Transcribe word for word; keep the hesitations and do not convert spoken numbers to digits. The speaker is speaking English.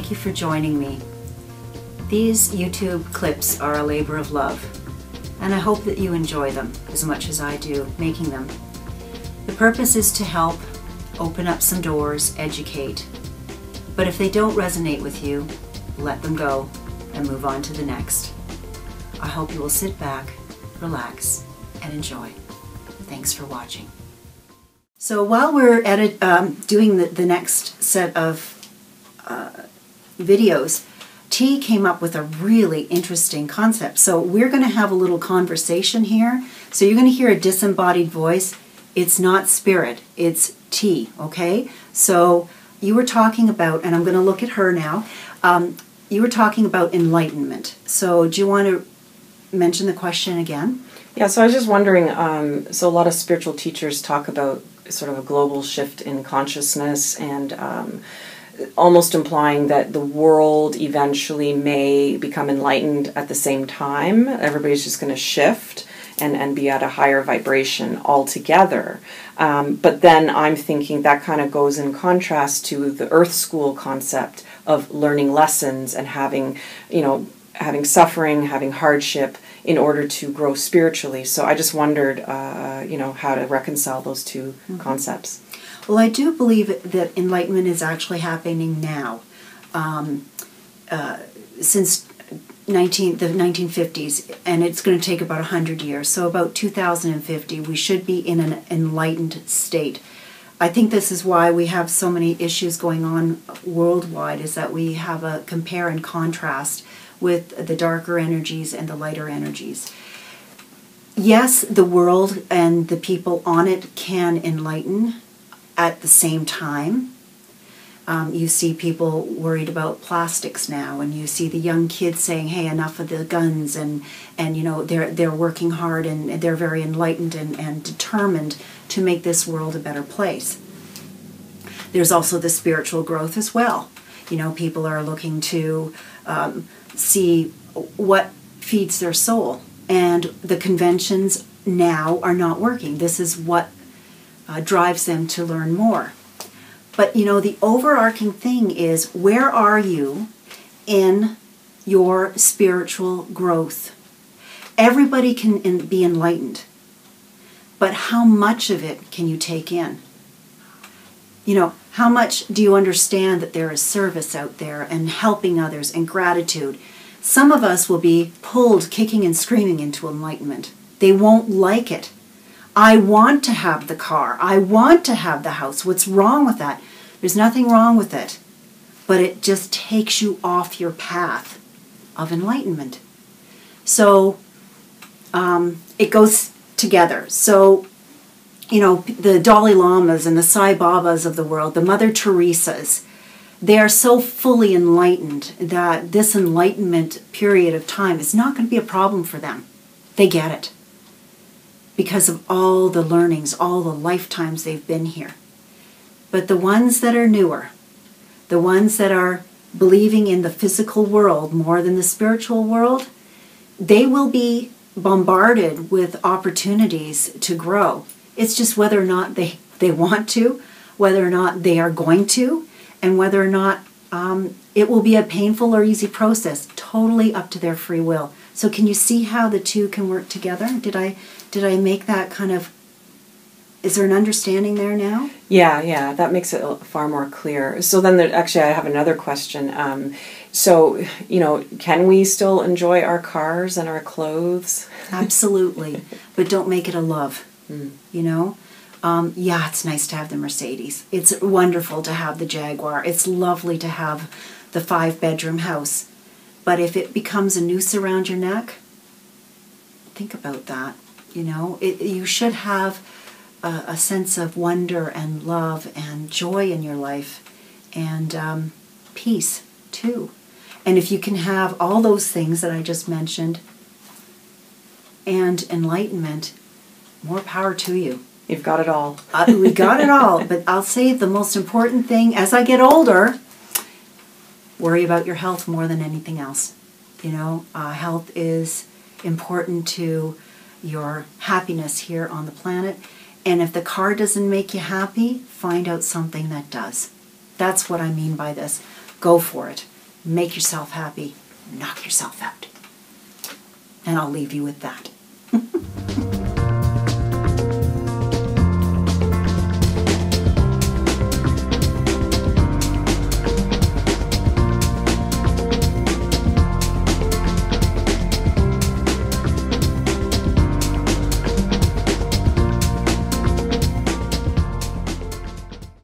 thank you for joining me. These YouTube clips are a labor of love, and I hope that you enjoy them as much as I do making them. The purpose is to help, open up some doors, educate. But if they don't resonate with you, let them go and move on to the next. I hope you will sit back, relax, and enjoy. Thanks for watching. So while we're edit, um, doing the, the next set of uh, videos, T came up with a really interesting concept. So we're going to have a little conversation here. So you're going to hear a disembodied voice. It's not spirit, it's T, okay? So you were talking about, and I'm going to look at her now, um, you were talking about enlightenment. So do you want to mention the question again? Yeah, so I was just wondering, um, so a lot of spiritual teachers talk about sort of a global shift in consciousness and um, almost implying that the world eventually may become enlightened at the same time. Everybody's just going to shift and, and be at a higher vibration altogether. Um, but then I'm thinking that kind of goes in contrast to the Earth School concept of learning lessons and having, you know, having suffering, having hardship in order to grow spiritually. So I just wondered, uh, you know, how to reconcile those two mm-hmm. concepts. Well, I do believe that enlightenment is actually happening now. Um, uh, since nineteen, the nineteen fifties, and it's going to take about a hundred years, so about two thousand fifty, we should be in an enlightened state. I think this is why we have so many issues going on worldwide, is that we have a compare and contrast with the darker energies and the lighter energies. Yes, the world and the people on it can enlighten at the same time. Um, you see people worried about plastics now, and you see the young kids saying, hey, enough of the guns, and, and you know, they're, they're working hard, and they're very enlightened and, and determined to make this world a better place. There's also the spiritual growth as well. You know, people are looking to um, see what feeds their soul. And the conventions now are not working. This is what uh, drives them to learn more. But, you know, the overarching thing is, where are you in your spiritual growth? Everybody can in, be enlightened. But how much of it can you take in? You know, how much do you understand that there is service out there and helping others and gratitude? Some of us will be pulled kicking and screaming into enlightenment. They won't like it. I want to have the car. I want to have the house. What's wrong with that? There's nothing wrong with it. But it just takes you off your path of enlightenment. So um, it goes together. So, you know, the Dalai Lamas and the Sai Babas of the world, the Mother Teresas, they are so fully enlightened that this enlightenment period of time is not going to be a problem for them. They get it because of all the learnings, all the lifetimes they've been here. But the ones that are newer, the ones that are believing in the physical world more than the spiritual world, they will be bombarded with opportunities to grow. It's just whether or not they, they want to, whether or not they are going to, and whether or not um, it will be a painful or easy process, totally up to their free will. So can you see how the two can work together? Did I, did I make that kind of, is there an understanding there now? Yeah, yeah, that makes it far more clear. So then there, actually I have another question. Um, so, you know, can we still enjoy our cars and our clothes? Absolutely, but don't make it a love. Mm. You know, um, yeah, it's nice to have the Mercedes. It's wonderful to have the Jaguar. It's lovely to have the five-bedroom house. But if it becomes a noose around your neck, think about that. You know, it, you should have a, a sense of wonder and love and joy in your life, and um, peace too. And if you can have all those things that I just mentioned and enlightenment, more power to you. You've got it all. uh, we got it all. But I'll say the most important thing as I get older, worry about your health more than anything else. You know, uh, health is important to your happiness here on the planet. And if the car doesn't make you happy, find out something that does. That's what I mean by this. Go for it. Make yourself happy. Knock yourself out. And I'll leave you with that.